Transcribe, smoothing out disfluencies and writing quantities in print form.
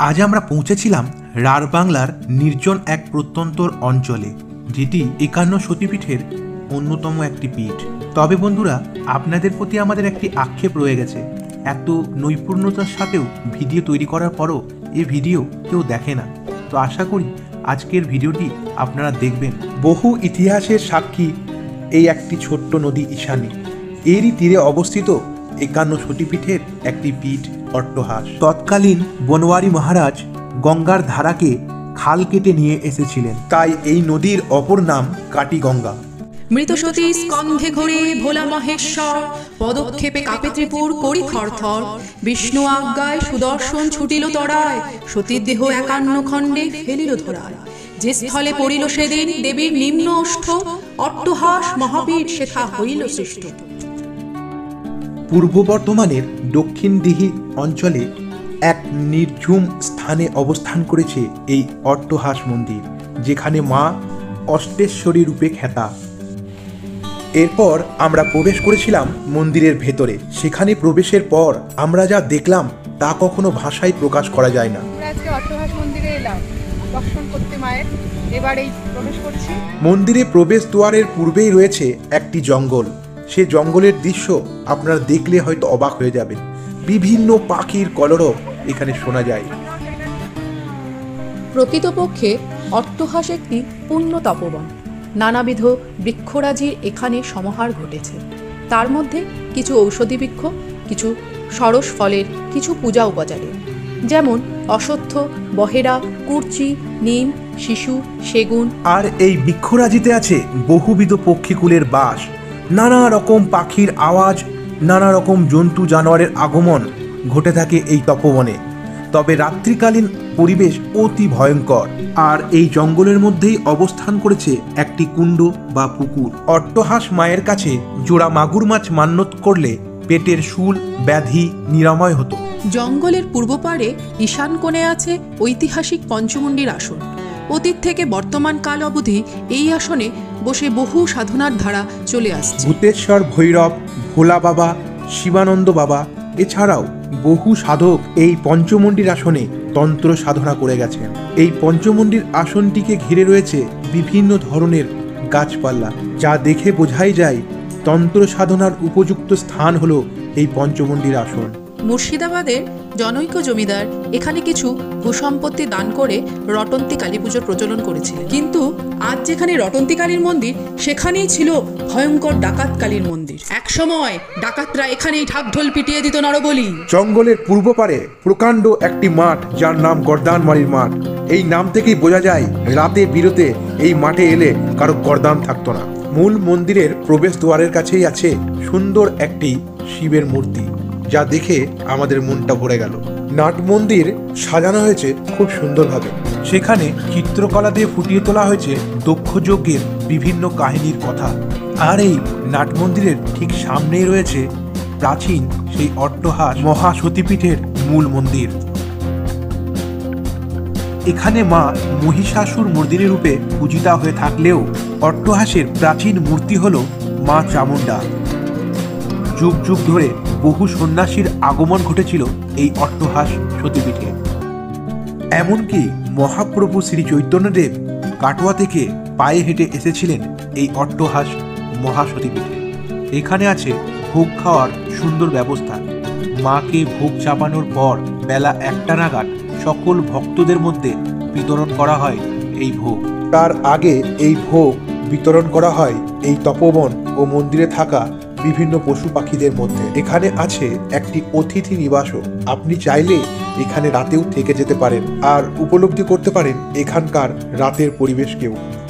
आज आमरा पौंछेछिलाम रार बांगलार निर्जन एक प्रत्यंतर अंचले जेटी 51 शक्तिपीठेर अन्यतम एकटी पीठ। तबे बंधुरा आपनादेर प्रति आमादेर एकटी आक्षेप रये गेछे, एत नैपुण्यतार साथेओ भिडियो तैरि करार परो ए भिडियो केउ देखे ना। तो आशा करी आजकेर भिडियोटी आपनारा देखबेन। बहु इतिहासेर साक्षी एई एकटी छोट्ट नदी ईशानी एरी तीरे अवस्थित 51 शक्तिपीठेर एकटी पीठ अट्टहাস। तत्कालीन बनवारी महाराज गंगार धारा के खाल केटे निये एसेछिलेन, ताई एई नदीर अपर नाम काटी गंगा। मृत सती स्कंधे घोरे भोला महेश्वर, पदक्षेपे कापे त्रिपुर करि थरथर। विष्णु आज्ञाय सुदर्शन छुटिल तराय, सतीर देह 51 खंडे फेलिल धराय। जे स्थले पड़िल सेदिन देवीर निम्न ओष्ठ, अट्टहাস महापीठ सेथा हईल सृष्ट। पूर्व बर्धमानेर दक्षिण ডিহি अंचले एक निर्जूम स्थाने अवस्थान करेছে এই অট্টহাস मंदिर, যেখানে মা অষ্টেশ্বরী रूपे খ্যাতা। এরপর আমরা প্রবেশ করেছিলাম মন্দিরের ভেতরে। সেখানে প্রবেশের পর আমরা যা দেখলাম তা কখনো ভাষায় প্রকাশ করা যায় না। আজকে অট্টহাস মন্দিরে এলাম দর্শন করতে মায়ের। এবারে প্রবেশ করছি মন্দিরে। প্রবেশ দ্বারের পূর্বেই রয়েছে একটি জঙ্গল। से जंगलेर दृश्य आपनारा देखले हयतो अबाक हो जाबेन। विभिन्न पाखिर कलरव एखाने शोना जाय। प्रकृतपक्षे অট্টহাস एकटी पुण्य तपोवन। नानाविध वृक्षराजिर एखाने समाहार घटेছে। तार मध्ये किछु औषधि वृक्ष, किछु सरस फलेर, किछु पूजा उपचारेर, जेमन अश्वत्थ, बहेरा, कुर्ची, नीम, शिशु, सेगुन। और एई वृक्षराजिते आछे बहुविध पक्षीकुलेर बास। नाना रकम पाखिर आवाज, नाना रकम जंतु जानवर आगमन घटे थाके एई तपोवने। तबे रात्रिकालीन परिवेश अति भयंकर। और एई जंगलेर मध्येई अवस्थान करेछे एकटी कुंड बा पुकुर। অট্টহাস मायेर काछे जोड़ा मागुर माछ मान्नत करले पेटेर शूल व्याधि निरामय हतो। जंगलेर पूर्व पारे ईशान कोणे आछे ऐतिहासिक पंचमुंडीर आसन। অতীত থেকে বর্তমান কাল অবধি এই আসনে বসে বহু সাধনার ধারা চলে আসছে। ভূতেশ্বর ভৈরব, ভোলা বাবা, শিবানন্দ বাবা এছাড়াও বহু সাধক এই পঞ্চমন্ডির আসনে তন্ত্র সাধনা করে গেছেন। এই পঞ্চমন্ডির আসনটিকে ঘিরে রয়েছে বিভিন্ন ধরনের গাছপালা, যা দেখে বোঝাই যায় তন্ত্র সাধনার উপযুক্ত স্থান হলো এই পঞ্চমন্ডির আসন। মুর্শিদাবাদের জনৈক জমিদার এখানে কিছু ভূসম্পত্তি দান করে রটন্তী কালী পুজোর প্রচলন করেছিলেন। কিন্তু আজ যেখানে রটন্তী কালীর মন্দির, সেখানেই ছিল ভয়ঙ্কর ডাকাত কালীর মন্দির। এক সময় ডাকাতরা এখানেই ঢাকঢোল পিটিয়ে দিত নরবলি। জঙ্গলের পূর্ব পারে প্রকাণ্ড একটি মাঠ, যার নাম গর্দানমারির মাঠ। এই নাম থেকেই বোঝা যায় রাতে বিরতে এই মাঠে এলে কারো গর্দান থাকতো না। মূল মন্দিরের প্রবেশ দ্বারের কাছেই আছে সুন্দর একটি শিবের মূর্তি, যা দেখে আমাদের মনটা ভরে গেল। নাট মন্দির সাজানো হয়েছে খুব সুন্দরভাবে। সেখানে চিত্রকলা দিয়ে ফুটিয়ে তোলা হয়েছে দক্ষযজ্ঞের বিভিন্ন কাহিনীর কথা। আর এই নাট মন্দিরের ঠিক সামনেই রয়েছে প্রাচীন সেই অট্টহাস মহা শক্তিপীঠের মূল মন্দির। এখানে মা মহিষাসুর মর্দিনী রূপে পূজিতা হয়ে থাকলেও অট্টহাসের প্রাচীন মূর্তি হল মা চামুণ্ডা। যুগ যুগ ধরে বহু সন্ন্যাসীর আগমন ঘটেছিল এই অট্টহাস শক্তিপীঠে। এমনকি মহাপ্রভু শ্রী চৈতন্যদেব কাটোয়া থেকে পায়ে হেঁটে এসেছিলেন এই অট্টহাস মহাশক্তিপীঠে। এখানে আছে ভোগ খাওয়ার সুন্দর ব্যবস্থা। মাকে ভোগ চাপানোর পর বেলা 1টা নাগাদ সকল ভক্তদের মধ্যে বিতরণ করা হয় এই ভোগ। তার আগে এই ভোগ বিতরণ করা হয় এই তপোবন ও মন্দিরে থাকা বিভিন্ন পশু পাখিদের মধ্যে। এখানে আছে একটি অতিথি নিবাসও। আপনি চাইলে এখানে রাতেও থেকে যেতে পারেন আর উপলব্ধি করতে পারেন এখানকার রাতের পরিবেশকেও।